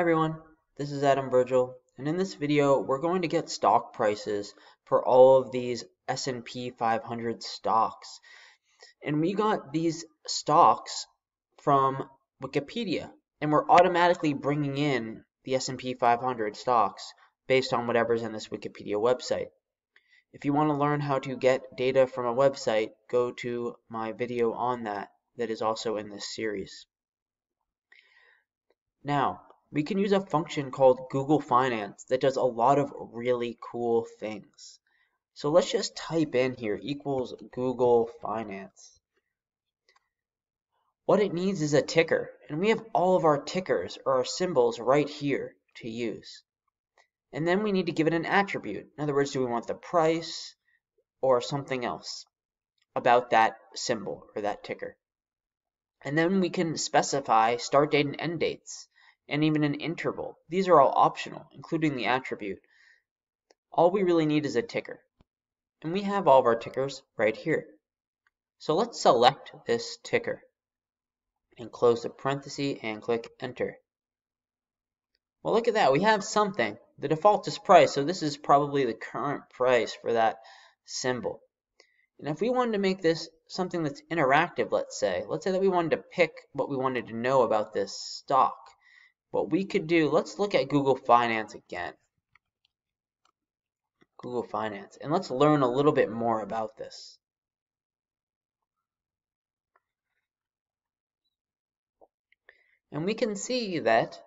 Hi everyone, this is Adam Virgil, and in this video we're going to get stock prices for all of these S&P 500 stocks. And we got these stocks from Wikipedia, and we're automatically bringing in the S&P 500 stocks based on whatever's in this Wikipedia website. If you want to learn how to get data from a website, go to my video on that is also in this series. Now, we can use a function called Google Finance that does a lot of really cool things. So let's just type in here, equals Google Finance. What it needs is a ticker, and we have all of our tickers or our symbols right here to use. And then we need to give it an attribute. In other words, do we want the price or something else about that symbol or that ticker? And then we can specify start date and end dates, and even an interval. These are all optional, including the attribute. All we really need is a ticker. And we have all of our tickers right here. So let's select this ticker and close the parenthesis and click enter. Well, look at that. We have something. The default is price, so this is probably the current price for that symbol. And if we wanted to make this something that's interactive, let's say that we wanted to pick what we wanted to know about this stock. What we could do, let's look at Google Finance again. Google Finance, and let's learn a little bit more about this. And we can see that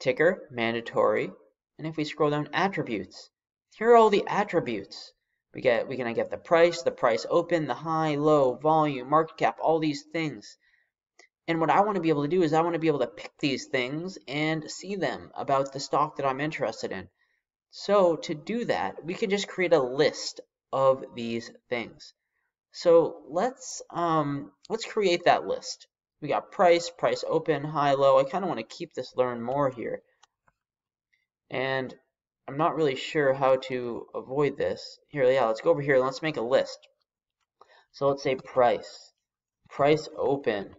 ticker, mandatory, and if we scroll down, attributes. Here are all the attributes. We can get the price open, the high, low, volume, market cap, all these things. And what I want to be able to do is I want to be able to pick these things and see them about the stock that I'm interested in. So to do that, we can just create a list of these things. So let's create that list. We got price, price open, high, low. I kind of want to keep this learn more here. And I'm not really sure how to avoid this. Here, yeah, let's go over here and let's make a list. So let's say price, price open,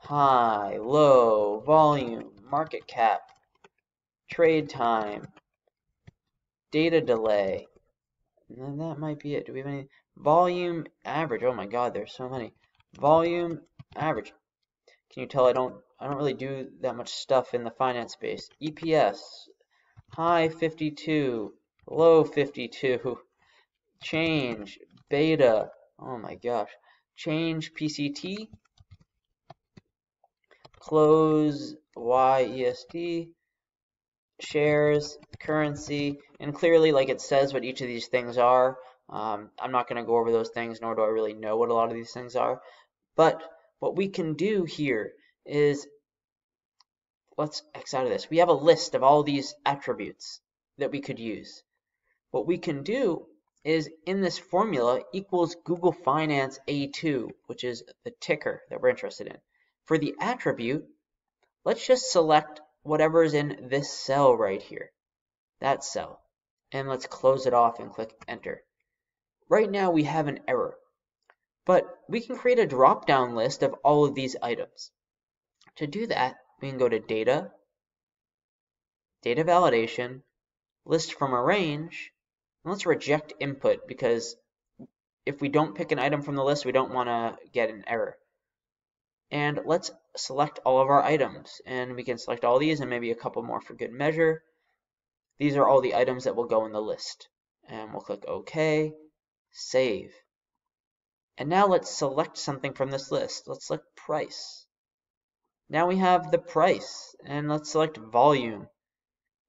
high, low, volume, market cap, trade time, data delay, and then that might be it. Do we have any volume average? Oh my god, there's so many. Volume average. Can you tell I don't really do that much stuff in the finance space. EPS, high 52, low 52, change, beta, oh my gosh, change PCT, close YESD, shares, currency, and clearly like it says what each of these things are. I'm not going to go over those things, nor do I really know what a lot of these things are. But what we can do here is, let's X out of this. We have a list of all these attributes that we could use. What we can do is in this formula equals Google Finance A2, which is the ticker that we're interested in. For the attribute, let's just select whatever is in this cell right here, that cell, and let's close it off and click enter. Right now we have an error, but we can create a drop-down list of all of these items. To do that, we can go to data, data validation, list from a range, and let's reject input because if we don't pick an item from the list, we don't want to get an error. And let's select all of our items, and we can select all these and maybe a couple more for good measure. These are all the items that will go in the list, and we'll click OK, save. And now let's select something from this list. Let's select price. Now we have the price, and let's select volume.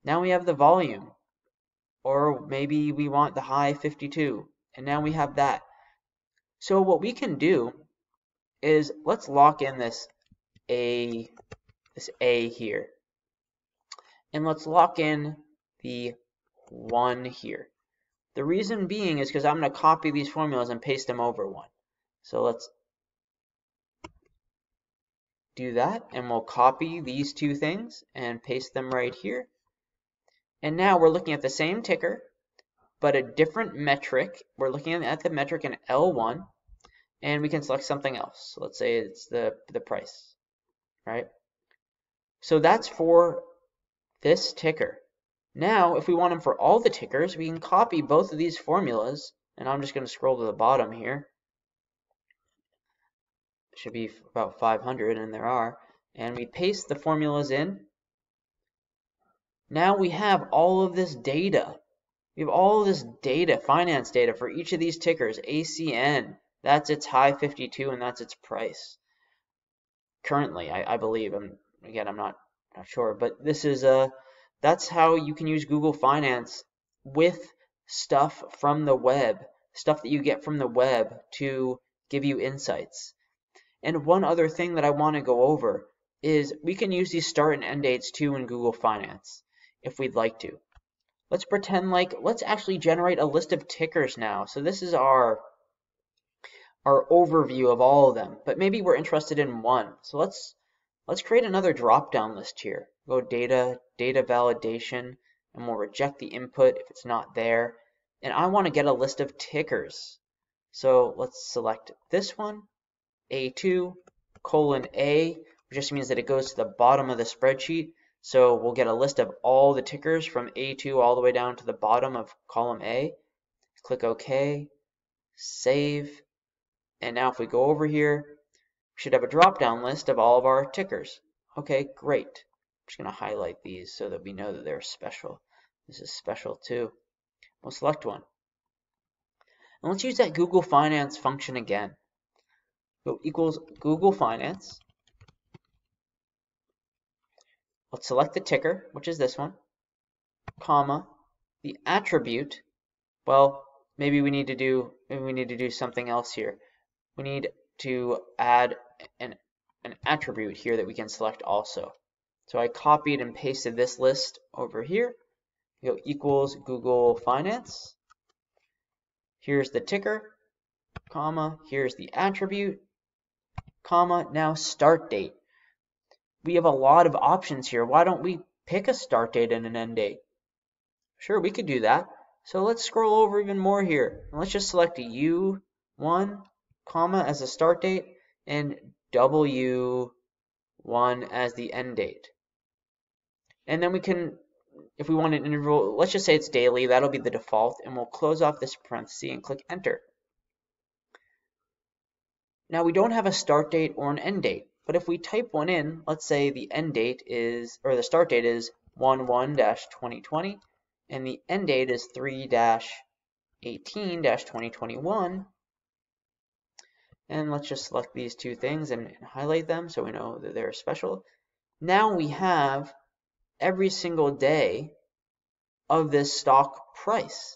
Now we have the volume, or maybe we want the high 52, and now we have that. So what we can do is let's lock in this A here, and let's lock in the 1 here. The reason being is because I'm going to copy these formulas and paste them over 1. So let's do that, and we'll copy these two things and paste them right here. And now we're looking at the same ticker, but a different metric. We're looking at the metric in L1. And we can select something else. Let's say it's the price, right? So that's for this ticker. Now, if we want them for all the tickers, we can copy both of these formulas, and I'm just going to scroll to the bottom here. It should be about 500, and there are. And we paste the formulas in. Now we have all of this data. We have all of this data, finance data, for each of these tickers. ACN, that's its high 52, and that's its price. Currently, I believe. Again, I'm not sure, but this is that's how you can use Google Finance with stuff from the web, stuff that you get from the web to give you insights. And one other thing that I want to go over is we can use these start and end dates too in Google Finance if we'd like to. Let's pretend like, let's actually generate a list of tickers now. So this is our overview of all of them, but maybe we're interested in one. So let's create another drop-down list here. Go data, data validation, and we'll reject the input if it's not there. And I want to get a list of tickers. So let's select this one, A2, colon A, which just means that it goes to the bottom of the spreadsheet. So we'll get a list of all the tickers from A2 all the way down to the bottom of column A. Click OK, save. And now if we go over here, should have a drop-down list of all of our tickers. Okay, great. I'm just going to highlight these so that we know that they're special. This is special too. We'll select one. And let's use that Google Finance function again. Go equals Google Finance. Let's select the ticker, which is this one, comma, the attribute. Well, maybe we need to do something else here. We need to add an attribute here that we can select also. So I copied and pasted this list over here. Go equals Google Finance. Here's the ticker, comma, here's the attribute, comma, now start date. We have a lot of options here. Why don't we pick a start date and an end date? Sure, we could do that. So let's scroll over even more here. And let's just select a U1, comma as a start date and W1 as the end date. And then we can, if we want an interval, let's just say it's daily, that'll be the default, and we'll close off this parenthesis and click enter. Now we don't have a start date or an end date, but if we type one in, let's say the end date is, or the start date is 1/1-2020, and the end date is 3-18-2021. And let's just select these two things and highlight them so we know that they're special. Now we have every single day of this stock price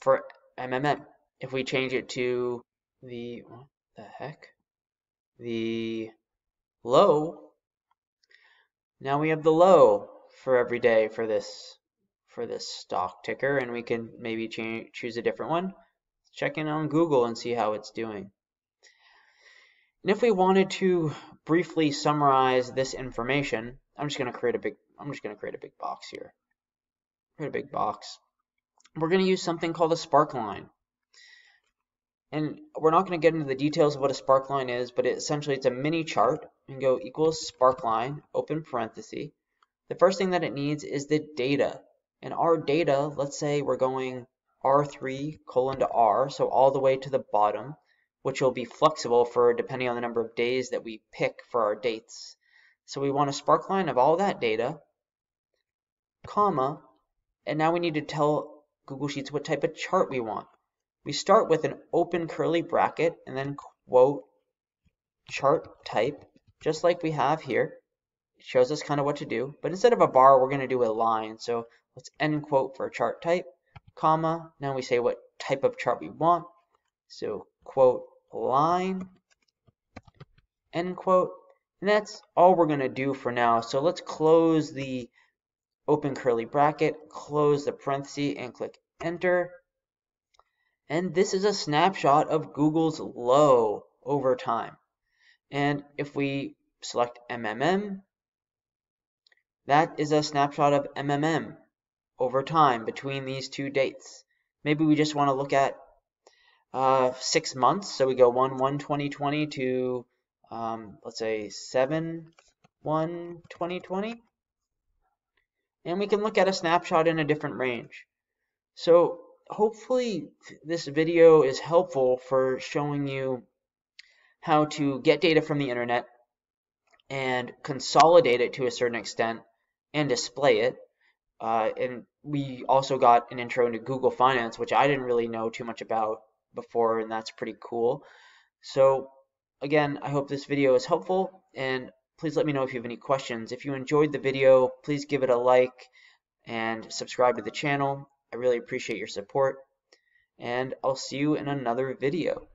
for MMM. If we change it to the, what the heck, the low, now we have the low for every day for this stock ticker, and we can maybe choose a different one. Check in on Google and see how it's doing. And if we wanted to briefly summarize this information, I'm just going to create a big box here. Create a big box. We're going to use something called a sparkline. And we're not going to get into the details of what a sparkline is, but essentially it's a mini chart. And go equals sparkline, open parenthesis. The first thing that it needs is the data. And our data, let's say we're going R3 colon to R, so all the way to the bottom, which will be flexible for depending on the number of days that we pick for our dates. So we want a sparkline of all that data, comma, and now we need to tell Google Sheets what type of chart we want. We start with an open curly bracket and then quote chart type, just like we have here. It shows us kind of what to do, but instead of a bar, we're going to do a line. So let's end quote for chart type, comma, now we say what type of chart we want. So quote line, end quote, and that's all we're going to do for now. So let's close the open curly bracket, close the parenthesis, and click enter. And this is a snapshot of Google's low over time. And if we select MMM, that is a snapshot of MMM over time between these two dates. Maybe we just want to look at 6 months, so we go 1/1-2020 to let's say 7 1, 2020, and we can look at a snapshot in a different range. So hopefully this video is helpful for showing you how to get data from the internet and consolidate it to a certain extent and display it. And we also got an intro into Google Finance, which I didn't really know too much about before, and that's pretty cool. So again, I hope this video is helpful, and please let me know if you have any questions. If you enjoyed the video, please give it a like and subscribe to the channel. I really appreciate your support, and I'll see you in another video.